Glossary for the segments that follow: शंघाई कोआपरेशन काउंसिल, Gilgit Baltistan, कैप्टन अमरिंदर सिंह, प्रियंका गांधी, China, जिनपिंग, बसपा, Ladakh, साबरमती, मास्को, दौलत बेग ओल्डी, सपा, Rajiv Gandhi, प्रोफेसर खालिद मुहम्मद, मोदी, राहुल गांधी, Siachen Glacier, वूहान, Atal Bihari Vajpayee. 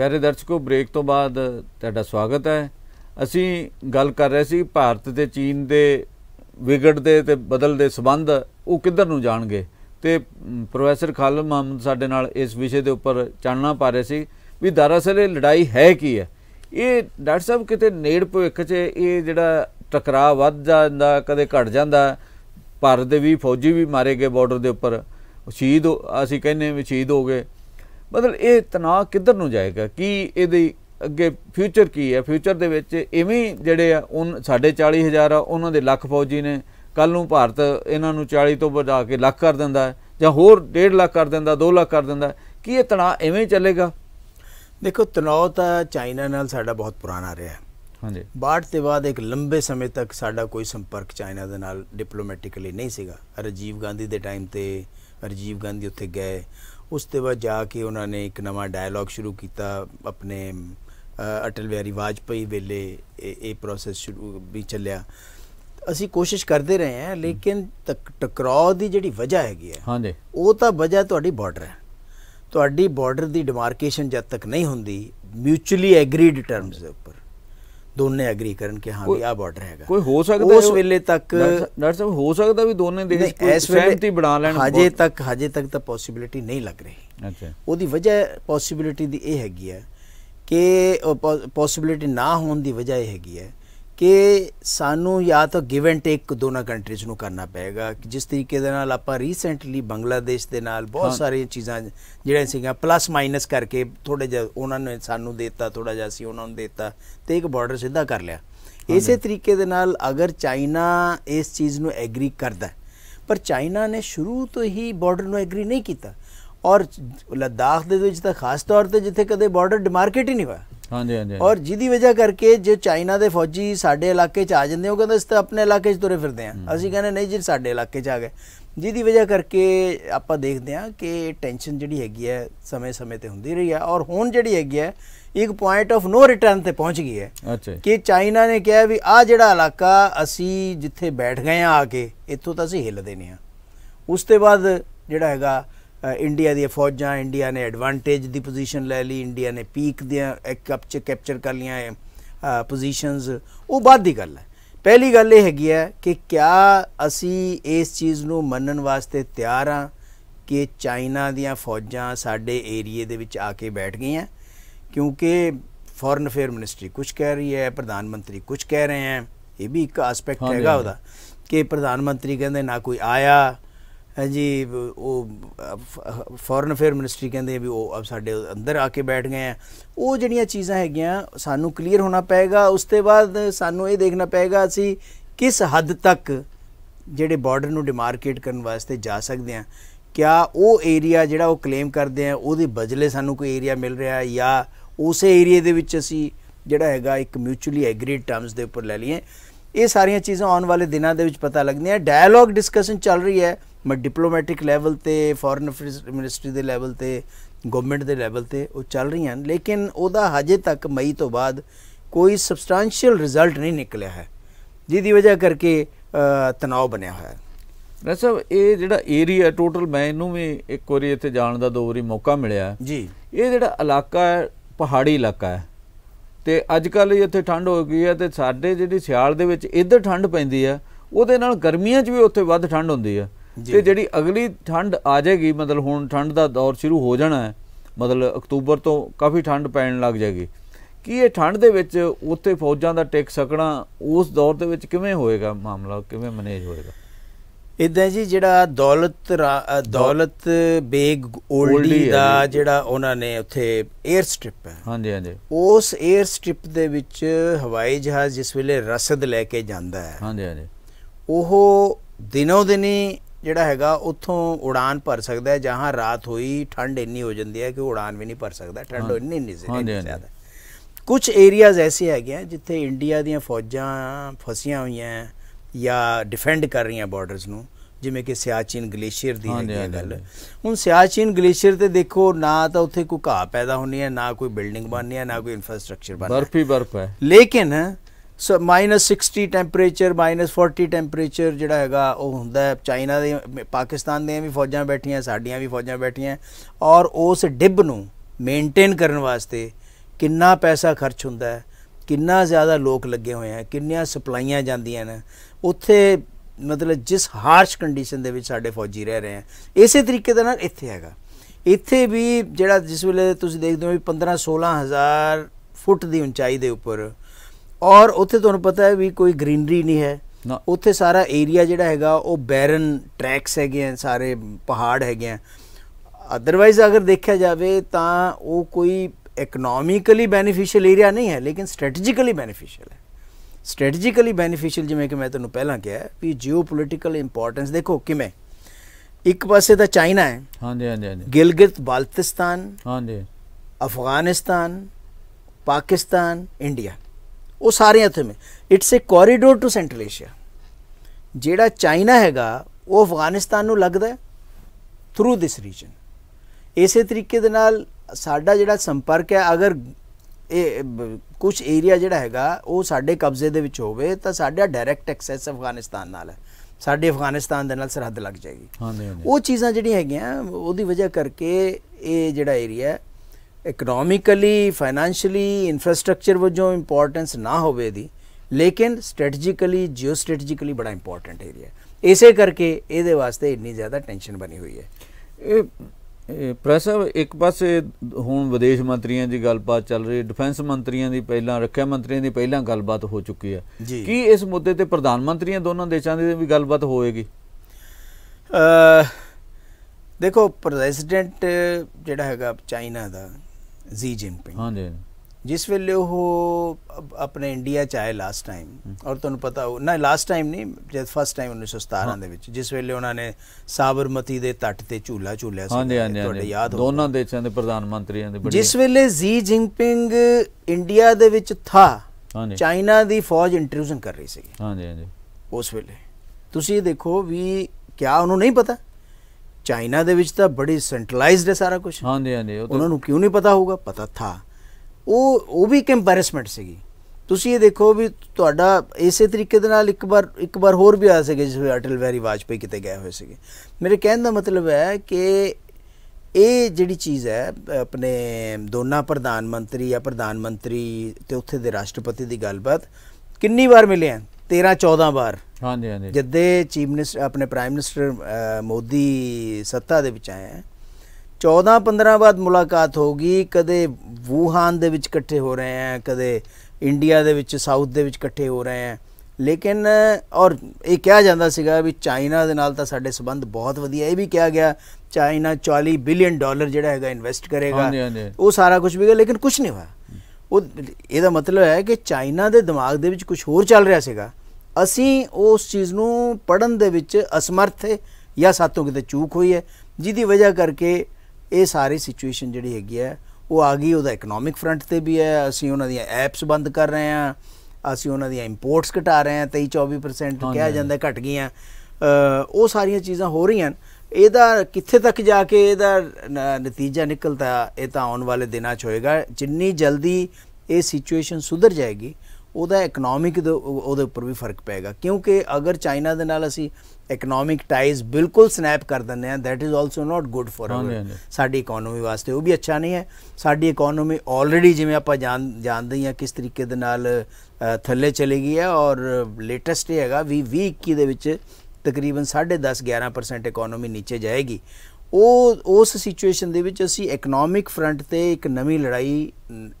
प्यारे दर्शकों, ब्रेक तो बाद ਤੁਹਾਡਾ स्वागत है। ਅਸੀਂ ਗੱਲ ਕਰ ਰਹੇ ਸੀ ਭਾਰਤ ਤੇ चीन ਦੇ ਵਿਗੜਦੇ ਤੇ ਬਦਲਦੇ ਸੰਬੰਧ ਉਹ ਕਿੱਧਰ ਨੂੰ ਜਾਣਗੇ ਤੇ ਪ੍ਰੋਫੈਸਰ ਖਾਲਿਦ ਮੁਹੰਮਦ ਸਾਡੇ ਨਾਲ ਇਸ ਵਿਸ਼ੇ ਦੇ ਉੱਪਰ ਚਾਨਣਾ ਪਾ ਰਹੇ ਸੀ ਵੀ ਦਰਅਸਲ ਇਹ ਲੜਾਈ ਹੈ ਕੀ ਹੈ। ਇਹ ਡਾਕਟਰ ਸਾਹਿਬ ਕਿਤੇ ਨੇੜ ਭਵਿੱਖ 'ਚ ਇਹ ਜਿਹੜਾ ਟਕਰਾਅ ਵੱਧ ਜਾਂਦਾ ਕਦੇ ਘਟ ਜਾਂਦਾ, ਭਾਰਤ ਦੇ ਵੀ ਫੌਜੀ ਵੀ ਮਾਰੇ ਗਏ ਬਾਰਡਰ ਦੇ ਉੱਪਰ, ਸ਼ਹੀਦ ਅਸੀਂ ਕਹਿੰਦੇ ਵੀ ਸ਼ਹੀਦ ਹੋ गए, मतलब ये तनाव किधर नूं जाएगा कि ये अगे फ्यूचर की है। फ्यूचर दे विच इवें जिहड़े आ उन 40,000 आ उन्हां दे लख फौजी ने, कल नूं भारत इन्हां नूं 40 तो वधा के लख कर दिंदा जां होर 1.5 लाख कर दिंदा, 2 लाख कर दिंदा, कि ये तनाव इवें चलेगा। देखो तनाव तो चाइना नाल साडा बहुत पुराना रहा है। हाँ जी, बाढ़ के बाद एक लंबे समय तक साडा कोई संपर्क चाइना दे नाल डिप्लोमैटिकली नहीं सीगा। राजीव गांधी दे टाइम ते राजीव गांधी उत्थे गए, उसके बाद जाके उन्होंने एक नवा डायलॉग शुरू किया अपने अटल बिहारी वाजपेयी वेले, ये प्रोसेस शुरू भी चलिया। असी कोशिश करते रहे हैं लेकिन टकराव की जी वजह हैगी है। हाँ जी, वो तो वजह तुहाडी बॉर्डर है। तुहाडी बॉर्डर की डिमार्केशन जब तक नहीं होंदी म्यूचुअली एग्रीड टर्म्स के उपर दोनों एग्री करन के हाँ भी आ बॉर्डर हैगा, कोई हो सकता उस वेले तक डॉक्टर साहब हो सकता भी दोनों देश सहमति बना लेन। हजे तक तो पॉसिबिलिटी नहीं लग रही। अच्छा, ओदी वजह पॉसिबिलिटी दी ये हैगी है कि पॉसिबिलिटी ना होने दी वजह ये हैगी है कि सानू या तो गिव एंड टेक दोनों कंट्रीज नू करना पएगा। जिस तरीके दे नाल आपां रीसेंटली बांग्लादेश दे नाल बहुत सारी चीज़ां जिहड़ियां सीगियां प्लस माइनस करके थोड़े जिहा उन्हां ने सानू देता, थोड़ा जिहा असीं उन्हां नू देता ते एक बॉर्डर सीधा कर लिया। इसे तरीके दे नाल अगर चाइना इस चीज़ नू एग्री करदा है, पर चाइना ने शुरू तो ही बॉर्डर नू एग्री नहीं कीता और लद्दाख दे विच तां खास तौर ते जिथे कदे बॉर्डर डिमार्केट ही नहीं होया। हाँ जी, हाँ जी। और जिदी वजह करके जो चाइना के फौजी साडे इलाके आ जाते हैं, कहते असं अपने इलाके तुरे फिरते हैं, असं कहने नहीं जी साडे इलाके आ गए, जिदी वजह करके आप देखते हैं कि टेंशन जी हैगी है समय समय पर होंदी रही है और हुण जी हैगी है एक पॉइंट ऑफ नो रिटर्न पर पहुँच गई है। अच्छा, कि चाइना ने कहा भी आ जिहड़ा इलाका असी जिथे बैठ गए आके इतों तो असं हिलदे नहीं। उसते बाद जिहड़ा हैगा इंडिया दी फौजां, इंडिया ने एडवांटेज दी पोजीशन ले ली, इंडिया ने पीक दियां कैप्चर कर लिया पोजीशनस, वो बाद दी गल है। पहली गल ये हैगी है कि क्या असी इस चीज़ नू मनन वास्ते तैयार हाँ कि चाइना दियां फौजां साडे एरिए दे विच आके बैठ गई हैं, क्योंकि फॉरन अफेयर मिनिस्ट्री कुछ कह रही है, प्रधानमंत्री कुछ कह रहे हैं। ये भी एक आस्पैक्ट हैगा उहदा कि प्रधानमंत्री कहंदे ना कोई आया जी, वो फॉरन अफेयर मिनिस्ट्री कहते भी वो अब साढ़े अंदर आके बैठ गए हैं। वो जड़िया चीज़ा है सानू क्लीयर होना पेगा। उसके बाद सानू ये देखना पेगा असी किस हद तक जेडे बॉर्डर नू डिमार्केट करने वास्ते जा सकते हैं। क्या वो एरिया जड़ा वो क्लेम करते हैं वो बदले सानू कोई एरिया मिल रहा है या उस एरिए दे विच असी जड़ा हैगा एक म्यूचुअली एग्रीड टर्म्स के उपर ले लिए। ये सारिया चीज़ा आने वाले दिनों के पता लगदियाँ। डायलॉग डिस्कशन चल रही है मैं डिप्लोमैटिक लैवल पर, फॉरन अफेयर मिनिस्ट्री के लैवल पर, गवर्नमेंट के लैवल पर वो चल रही हैं, लेकिन वह हजे तक मई तो बाद कोई सबसटांशियल रिजल्ट नहीं निकलिया है, जिसकी वजह करके तनाव बनया हुआ है। डॉक्टर साहब ये जिहड़ा एरिया टोटल मैं इनू भी एक वारी इत्थे जाण दा 2 वारी मौका मिलिया जी। ये जिहड़ा इलाका है पहाड़ी इलाका है तो अजकल इत्थे ठंड हो गई है, तो साडे जिहड़ी सियाल दे विच इधर ठंड पैंदी है, उहदे नाल गर्मियां 'च भी उत्थे वध ठंड हुंदी है। तो जी अगली ठंड आ जाएगी, मतलब हूँ ठंड का दौर शुरू हो जाना है, मतलब अक्तूबर तो काफ़ी ठंड पैन लग जाएगी कि ये ठंड के उत्थे फौजां का टिक सकना उस दौर के विच किवें होएगा, मामला किवें मैनेज होएगा। इदां जी जिहड़ा दौलत बेग ओल्डी का जिहड़ा उन्होंने उत्थे एयर स्ट्रिप है। हाँ जी, हाँ जी। उस एयर स्ट्रिप दे विच हवाई जहाज़ जिस वेले रसद लैके जांदा है। हाँ जी, हाँ जी। वो दिनों दिन ही जिहड़ा हैगा उत्थों उड़ान भर सकता है। जहाँ रात हुई ठंड इन्नी हो जाती है कि उड़ान भी नहीं भर सकता, ठंड इन्नी ज़्यादा। कुछ एरियाज ऐसे हैगे हैं जिथे इंडिया दी फौजां फसियां हुई हैं या डिफेंड कर रही हैं बॉर्डरस नूं, जिमें कि सियाचिन ग्लेशियर दी गल। हुण सियाचिन ग्लेशियर ते देखो ना तो उत्थे कोई घाह पैदा होनी है, ना कोई बिल्डिंग बननी है, ना कोई इंफ्रास्ट्रक्चर बनना, बर्फ ही बर्फ है। लेकिन -60 टैंपरेचर -40 टैंपरेचर जिहड़ा हैगा वो हुंदा है। चाइना दे पाकिस्तान दी भी फौजां बैठियां, साड़ियां भी फौजां बैठियां, और उस डिब नूं मेनटेन करन वास्ते कितना पैसा खर्च होंदा है, कितना ज़्यादा लोग लगे हुए हैं, कितनी सप्लाइयां जांदियां ने उत्थे, मतलब जिस हार्श कंडीशन दे विच साडे फौजी रह रहे हैं इसे तरीके दे नाल इत्थे हैगा। इत्थे भी जिहड़ा जिस वेले तुसीं देखदे हो 15-16 हज़ार फुट दी उंचाई दे उपर, और उत्थे तुहानूं पता है भी कोई ग्रीनरी नहीं है, उत्थे सारा एरिया जिहड़ा हैगा वो बैरन ट्रैक्स हैगे हैं, सारे पहाड़ हैगे हैं। अदरवाइज़ अगर देखा जाए तो वो कोई इकनॉमिकली बेनीफिशियल एरिया नहीं है, लेकिन स्ट्रैटेजिकली बेनीफिशियल है। स्ट्रैटेजिकली बेनीफिशियल जिमें कि मैं तुम्हें पहला कहा भी जियोपोलिटिकल इंपोर्टेंस देखो किमें, एक पासे तो चाइना है, हाँ जी हाँ जी, गिलगित बाल्तिस्तान, हाँ जी, अफगानिस्तान, पाकिस्तान, इंडिया, वो सारे इतने में it's a corridor to central Asia. जोड़ा चाइना हैगा वो अफगानिस्तान लगता है थ्रू दिस रीजन। इसे तरीके साडा जिहड़ा संपर्क है, अगर कुछ एरिया जिहड़ा हैगा वो साडे कब्जे दे विच होवे तां साडा डायरैक्ट एक्सेस अफगानिस्तान नाल है, साडे अफगानिस्तान दे नाल सरहद लग जाएगी। हाँ वो चीज़ां जिहड़ियां हैगियां ओहदी वजह करके ये जिहड़ा एरिया इकनॉमिकली, फाइनैंशियली, इंफ्रास्ट्रक्चर वजों इंपॉर्टेंस ना होवे दी, लेकिन स्ट्रैटेजिकली, जियो स्ट्रैटेजिकली बड़ा इंपॉर्टेंट एरिया, इसे करके ये वास्ते इन्नी ज़्यादा टेंशन बनी हुई है। प्रोफैसर साहब एक पासे हुण विदेश मंत्रियों की गलबात चल रही है, डिफेंस मंत्रियों की पहला, रक्षा मंत्रियों की पहला गलबात हो चुकी है, कि इस मुद्दे पर प्रधानमंत्रियों दोनों देशों की भी गलबात होएगी? देखो प्रेसिडेंट जिहड़ा हैगा चाइना का जी जिनपिंग, हाँ जी, जिस वेले वो अपने इंडिया च आए लास्ट टाइम, और तुहानू पता हो ना लास्ट टाइम नहीं जब फर्स्ट टाइम 1917 दे विच जिस वेले उन्होंने साबरमती दे तट ते झूला झूलिया सी, याद दोनों देशों के प्रधानमंत्रियों दे, जिस वेले जी जिनपिंग इंडिया दे विच था चाइना दी फौज इंट्रूजन कर रही सी, हाँ जी हाँ जी, उस वेले तुसीं देखो भी क्या उन्होंने नहीं पता चाइना दे विच तां बड़ी सेंट्रलाइज्ड है सारा कुछ, हाँ जी हाँ जी, उन्होंने क्यों नहीं पता होगा, पता था। वो भी एक एम्बैरसमेंट सी। तुसीं ये देखो भी तुहाडा इसे तरीके दे नाल एक बार होर भी आया सीगा जिस वे अटल बिहारी वाजपेयी किते गए हुए सीगे। मेरे कहने का मतलब है कि ये जिहड़ी चीज़ है अपने दोनों प्रधानमंत्री या प्रधानमंत्री ते उत्थे दे राष्ट्रपति दी गलबात कितनी बार मिले हैं, 13-14 बार, हाँ जी हाँ जी, जदे चीफ मिनिस्टर अपने प्राइम मिनिस्टर मोदी सत्ता दे विच आए हैं 14-15 बाद मुलाकात होगी, कदे वूहान दे विच इकट्ठे हो रहे हैं, कदे इंडिया दे विच साउथ दे विच इकट्ठे हो रहे हैं, लेकिन और ये कहा जाता सीगा भी चाइना दे नाल तां साडे संबंध बहुत वधिया, ये भी कहा गया चाइना $40 बिलियन जिहड़ा हैगा इन्वेस्ट करेगा, वो सारा कुछ भी गया, लेकिन कुछ नहीं हुआ। वो इहदा मतलब है कि चाइना दे दिमाग दे विच कुछ होर चल रहा सीगा, असीं उस चीज़ नूं पढ़न दे विच असमर्थ है या सातों किते चूक हुई है, जिहदी वजह करके ये सारी सिचुएशन जिहड़ी हैगी है वो आ गई। उहदा इकनॉमिक फ्रंट ते भी है, असीं उन्हां दी ऐप्स बंद कर रहे हैं, असीं उन्हां दी इंपोर्ट्स घटा रहे हैं, 23-24% कहा जाता घट गई हैं, वो सारियां चीज़ां हो रही हैं। इहदा कित्थे तक जाके इहदा नतीजा निकलता ये तां आउण वाले दिनां च होएगा। जिन्नी जल्दी ये सिचुएशन सुधर जाएगी उहदा इकनॉमिक उहदे उपर भी फर्क पेगा, क्योंकि अगर चाइना दे नाल असीं इकनॉमिक टाइज बिल्कुल स्नैप कर देंगे हैं, that is also not good for साडी इकोनॉमी वास्ते, वो भी अच्छा नहीं है। साडी इकोनॉमी ऑलरेडी जिमें आप जानते ही हैं किस तरीके दे नाल थले चली गई है, और लेटेस्ट ये हैगा भी 2021 दे विच तकरीबन 10.5-11% इकोनॉमी नीचे जाएगी। उस सिचुएशन दे विच असीं इकनॉमिक फ्रंट ते एक नवीं लड़ाई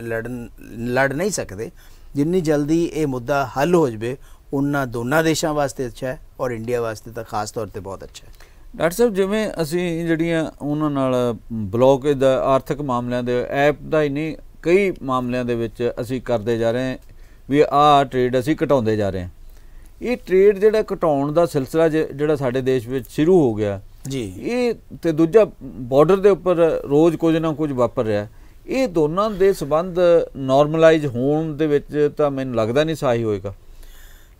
लड़ नहीं सकते। जिन्नी जल्दी ये मुद्दा हल हो जाए उन्होंने दोनों देशों वास्ते अच्छा है, और इंडिया वास्ते तो खास तौर पर बहुत अच्छा है। डॉक्टर साहब जिमें असी जड़ियाँ उन्होंने ब्लॉक आर्थिक मामलों के ऐप का ही नहीं कई मामलों के असी करते जा रहे हैं भी आ ट्रेड असी घटाते जा रहे हैं। ये ट्रेड जोड़ा घटाने का सिलसिला जोड़ा साढ़े देश में शुरू हो गया जी, ये तो दूजा बॉर्डर के उपर रोज़ कुछ ना कुछ वापर रहा है। ये दोनों के संबंध नॉर्मलाइज होने दे विच तां मैनूं लगता नहीं सही होएगा।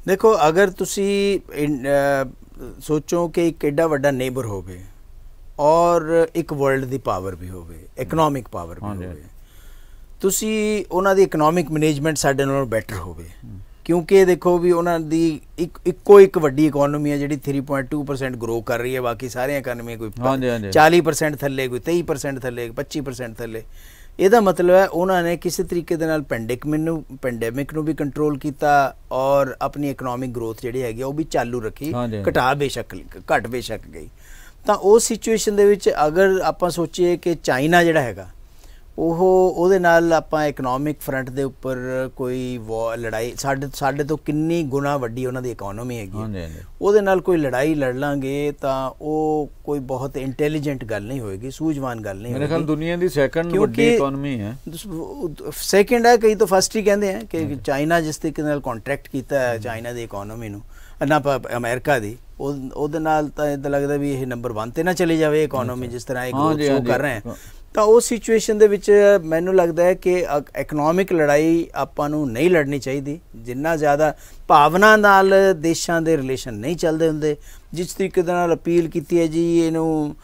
देखो अगर तुसी सोचो कि एक एडा वड्डा नेबर होवे और एक वर्ल्ड दी पावर भी होवे, इकनॉमिक पावर भी होवे, तुसी उन्हां दी इकनॉमिक मैनेजमेंट साडे नालों बैटर होवे, क्योंकि देखो भी उन्हां दी इक्को एक वड्डी इकोनॉमी है जिहड़ी 3.2% ग्रो कर रही है, बाकी सारियां इकानमी कोई 40% थले, कोई 23% थले, 25% थले। ਇਹਦਾ ਮਤਲਬ ਹੈ ਉਹਨਾਂ ਨੇ ਕਿਸੇ ਤਰੀਕੇ ਦੇ ਨਾਲ ਪੈਂਡੈਮਿਕ ਨੂੰ ਵੀ ਕੰਟਰੋਲ ਕੀਤਾ ਔਰ ਆਪਣੀ ਇਕਨੋਮਿਕ ਗਰੋਥ ਜਿਹੜੀ ਹੈਗੀ ਉਹ ਵੀ ਚਾਲੂ ਰੱਖੀ ਘਟਾ ਬੇਸ਼ੱਕ ਘਟ ਬੇਸ਼ੱਕ ਗਈ। ਤਾਂ ਉਸ ਸਿਚੁਏਸ਼ਨ ਦੇ ਵਿੱਚ ਅਗਰ ਆਪਾਂ ਸੋਚੀਏ ਕਿ ਚਾਈਨਾ ਜਿਹੜਾ ਹੈਗਾ ਉਹ ਉਹਦੇ ਨਾਲ ਆਪਾਂ ਇਕਨੋਮਿਕ ਫਰੰਟ ਦੇ ਉੱਪਰ ਕੋਈ ਲੜਾਈ ਸਾਡੇ ਤੋਂ ਕਿੰਨੀ ਗੁਣਾ ਵੱਡੀ ਉਹਨਾਂ ਦੀ ਇਕਨੋਮੀ ਹੈਗੀ ਉਹਦੇ ਨਾਲ ਕੋਈ ਲੜਾਈ ਲੜ ਲਾਂਗੇ ਤਾਂ ਉਹ ਕੋਈ ਬਹੁਤ ਇੰਟੈਲੀਜੈਂਟ ਗੱਲ ਨਹੀਂ ਹੋਏਗੀ, ਸੂਝਵਾਨ ਗੱਲ ਨਹੀਂ ਹੋਏਗੀ। ਮੇਰੇ ਖਿਆਲ ਦੁਨੀਆ ਦੀ ਸੈਕੰਡ ਵੱਡੀ ਇਕਨੋਮੀ ਹੈ, ਸੈਕੰਡ ਹੈ, ਕਈ ਤਾਂ ਫਸਟ ਹੀ ਕਹਿੰਦੇ ਆ ਕਿ ਚਾਈਨਾ ਜਿਸ ਤਰੀਕੇ ਨਾਲ ਕੰਟਰੈਕਟ ਕੀਤਾ ਹੈ ਚਾਈਨਾ ਦੀ ਇਕਨੋਮੀ ਨੂੰ ਨਾ ਅਮਰੀਕਾ ਦੀ ਉਹਦੇ ਨਾਲ ਤਾਂ ਇੱਦਾਂ ਲੱਗਦਾ ਵੀ ਇਹ ਨੰਬਰ 1 ਤੇ ਨਾ ਚਲੀ ਜਾਵੇ ਇਕਨੋਮੀ ਜਿਸ ਤਰ੍ਹਾਂ ਇਹ ਗਰੋਥ ਸ਼ੋ ਕਰ ਰਹੇ ਹੈ। ਤਾਂ ਉਸ ਸਿਚੁਏਸ਼ਨ ਦੇ ਵਿੱਚ ਮੈਨੂੰ ਲੱਗਦਾ ਹੈ ਕਿ ਇਕਨੋਮਿਕ ਲੜਾਈ ਆਪਾਂ ਨੂੰ ਨਹੀਂ ਲੜਨੀ ਚਾਹੀਦੀ। ਜਿੰਨਾ ਜ਼ਿਆਦਾ ਭਾਵਨਾ ਨਾਲ ਦੇਸ਼ਾਂ ਦੇ ਰਿਲੇਸ਼ਨ ਨਹੀਂ ਚੱਲਦੇ ਹੁੰਦੇ, ਜਿਸ ਤਰੀਕੇ ਦੇ ਨਾਲ ਅਪੀਲ ਕੀਤੀ ਹੈ ਜੀ ਇਹਨੂੰ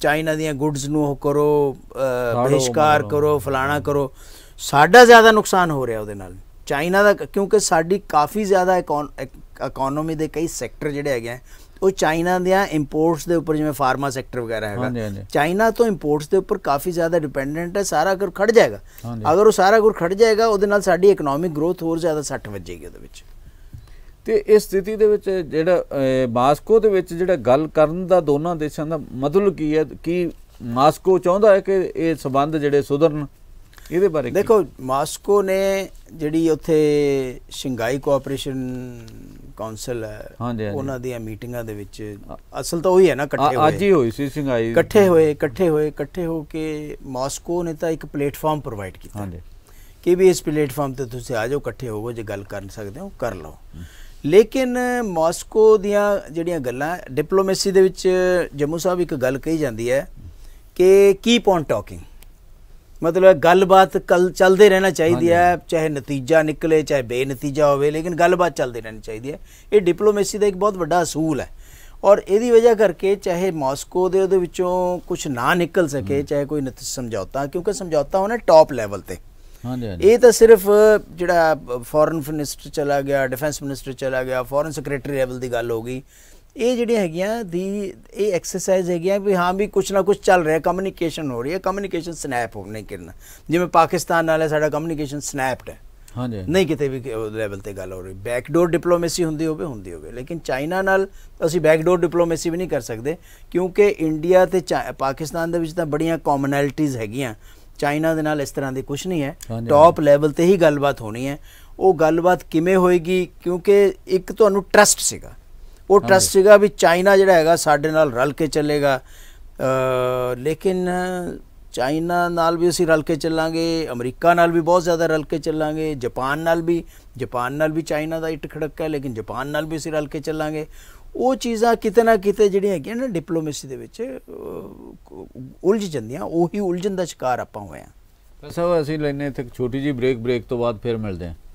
ਚਾਈਨਾ ਦੀਆਂ ਗੁੱਡਸ ਨੂੰ ਉਹ ਕਰੋ, ਬਹਿਸ਼ਕਾਰ ਕਰੋ, ਫਲਾਣਾ ਕਰੋ, ਸਾਡਾ ਜ਼ਿਆਦਾ ਨੁਕਸਾਨ ਹੋ ਰਿਹਾ ਉਹਦੇ ਨਾਲ ਚਾਈਨਾ ਦਾ, ਕਿਉਂਕਿ ਸਾਡੀ ਕਾਫੀ ਜ਼ਿਆਦਾ ਇਕਨੋਮੀ ਦੇ ਕਈ ਸੈਕਟਰ ਜਿਹੜੇ ਹੈਗੇ ਉਹ ਚਾਈਨਾ ਦੀਆਂ ਇੰਪੋਰਟਸ ਦੇ ਉੱਪਰ, ਜਿਵੇਂ ਫਾਰਮਾ ਸੈਕਟਰ ਵਗੈਰਾ ਹੈਗਾ ਚਾਈਨਾ ਤੋਂ ਇੰਪੋਰਟਸ ਦੇ ਉੱਪਰ ਕਾਫੀ ਜ਼ਿਆਦਾ ਡਿਪੈਂਡੈਂਟ ਹੈ। ਸਾਰਾ ਕੁਝ ਖੜ ਜਾਏਗਾ, ਅਗਰ ਉਹ ਸਾਰਾ ਕੁਝ ਖੜ ਜਾਏਗਾ ਉਹਦੇ ਨਾਲ ਸਾਡੀ ਇਕਨੋਮਿਕ ਗਰੋਥ ਹੋਰ ਜ਼ਿਆਦਾ ਸੱਟ ਵੱਜੇਗੀ ਉਹਦੇ ਵਿੱਚ। ਤੇ ਇਸ ਸਥਿਤੀ ਦੇ ਵਿੱਚ ਜਿਹੜਾ ਮਾਸਕੋ ਦੇ ਵਿੱਚ ਜਿਹੜਾ ਗੱਲ ਕਰਨ ਦਾ ਦੋਨਾਂ ਦੇਸ਼ਾਂ ਦਾ ਮਤਲਬ ਕੀ ਹੈ, ਕਿ ਮਾਸਕੋ ਚਾਹੁੰਦਾ ਹੈ ਕਿ ਇਹ ਸੰਬੰਧ ਜਿਹੜੇ ਸੁਧਰਨ, ਇਹਦੇ ਬਾਰੇ ਦੇਖੋ ਮਾਸਕੋ ਨੇ ਜਿਹੜੀ ਉੱਥੇ ਸ਼ੰਘਾਈ ਕੋਆਪਰੇਸ਼ਨ ਕਾਉਂਸਲ ਹੈ ਉਹਨਾਂ ਦੀਆਂ ਮੀਟਿੰਗਾਂ ਦੇ ਵਿੱਚ ਅਸਲ ਤਾਂ ਉਹੀ ਹੈ ਨਾ, ਇਕੱਠੇ ਹੋਏ ਅੱਜ ਹੀ ਹੋਈ ਸੀ ਸ਼ੰਘਾਈ, ਇਕੱਠੇ ਹੋ ਕੇ ਮਾਸਕੋ ਨੇ ਤਾਂ ਇੱਕ ਪਲੇਟਫਾਰਮ ਪ੍ਰੋਵਾਈਡ ਕੀਤਾ ਕਿ ਵੀ ਇਸ ਪਲੇਟਫਾਰਮ ਤੇ ਤੁਸੀਂ ਆ ਜਾਓ, ਇਕੱਠੇ ਹੋਵੋ, ਜੇ ਗੱਲ ਕਰ ਸਕਦੇ ਹੋ ਕਰ ਲਓ। ਲੇਕਿਨ ਮਾਸਕੋ ਦੀਆਂ ਜਿਹੜੀਆਂ ਗੱਲਾਂ ਡਿਪਲੋਮੇਸੀ ਦੇ ਵਿੱਚ ਜੰਮੂ ਸਾਹਿਬ ਇੱਕ ਗੱਲ ਕਹੀ ਜਾਂਦੀ ਹੈ ਕਿ ਕੀਪ ਔਨ ਟਾਕਿੰਗ, मतलब गलबात चलते रहना चाहिए है, चाहे नतीजा निकले चाहे बेनतीजा होवे लेकिन गलबात चलती रहनी चाहिए है। ये डिप्लोमेसी का एक बहुत बड़ा असूल है और यही वजह करके चाहे मॉस्को दे उहदे विचों कुछ ना निकल सके, चाहे कोई समझौता, क्योंकि समझौता होना टॉप लैवल ते, ये तो सिर्फ जिहड़ा फॉरन मिनिस्टर चला गया, डिफेंस मिनिस्टर चला गया, फॉरन सैक्रेटरी लैवल की गल हो गई, ये जिहड़ी हैगियां दी ये एक्सरसाइज हैगियां भी हाँ भी कुछ ना कुछ चल रहा है, कम्युनिकेशन हो रही है, कम्युनिकेशन स्नैप होने करना जिवें पाकिस्तान नाल साडा कम्युनिकेशन स्नैप्ड है, हाँ जी नहीं किते भी लैवल ते गल हो रही। बैकडोर डिप्लोमेसी हुंदी होवे लेकिन चाइना नाल असीं बैकडोर डिप्लोमेसी भी नहीं कर सकते क्योंकि इंडिया ते पाकिस्तान दे विच तां बड़ियां कॉमनैलिटीज़ हैगियां, चाइना दे नाल इस तरह की कुछ नहीं है, टॉप लैवल ते ही गलबात होनी है। वो गलबात किवें होएगी क्योंकि एक तुहानूं ट्रस्ट सीगा, वो ट्रस्ट है भी चाइना जोड़ा है साढ़े नाल रल के चलेगा, लेकिन चाइना नाल भी असी रल के चलांगे, अमरीका नाल भी बहुत ज़्यादा रल के चलांगे, जापान नाल भी चाइना का इट खड़क है लेकिन जापान नाल भी असी रल के चलांगे। वो चीज़ा किते ना किते जिहड़ियां हैगियां ना डिप्लोमेसी दे विच उलझ जांदियां, उही उलझन का शिकार आपां होए। बस असीं लैने इत्थे छोटी जी ब्रेक, ब्रेक तो बाद फिर मिलदे हां।